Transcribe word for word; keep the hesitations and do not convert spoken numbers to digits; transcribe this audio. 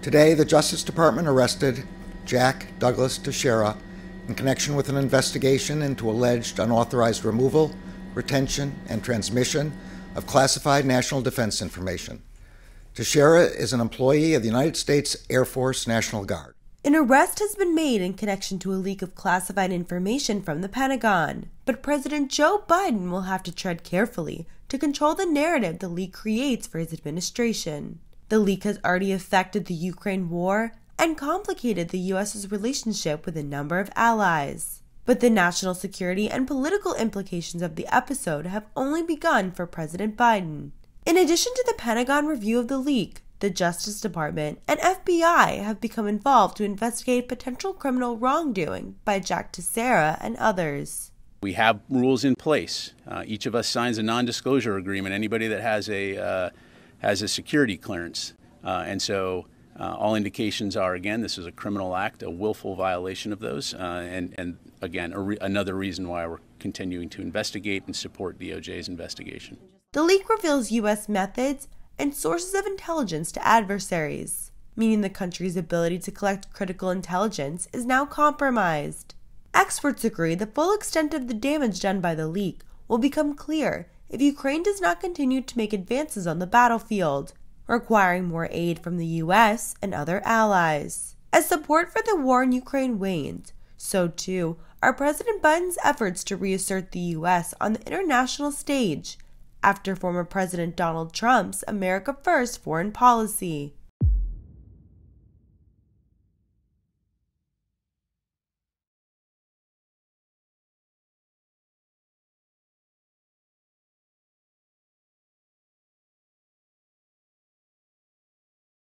Today, the Justice Department arrested Jack Douglas Teixeira in connection with an investigation into alleged unauthorized removal, retention, and transmission of classified national defense information. Teixeira is an employee of the United States Air Force National Guard. An arrest has been made in connection to a leak of classified information from the Pentagon, but President Joe Biden will have to tread carefully to control the narrative the leak creates for his administration. The leak has already affected the Ukraine war and complicated the U S's relationship with a number of allies. But the national security and political implications of the episode have only begun for President Biden. In addition to the Pentagon review of the leak, the Justice Department and F B I have become involved to investigate potential criminal wrongdoing by Jack Teixeira and others. We have rules in place. Uh, each of us signs a non-disclosure agreement, anybody that has a, uh, has a security clearance. Uh, and so uh, all indications are, again, this is a criminal act, a willful violation of those. Uh, and, and again, a re another reason why we're continuing to investigate and support D O J's investigation. The leak reveals U S methods and sources of intelligence to adversaries, meaning the country's ability to collect critical intelligence is now compromised. Experts agree the full extent of the damage done by the leak will become clear if Ukraine does not continue to make advances on the battlefield, requiring more aid from the U S and other allies. As support for the war in Ukraine wanes, so too are President Biden's efforts to reassert the U S on the international stage after former President Donald Trump's America First foreign policy.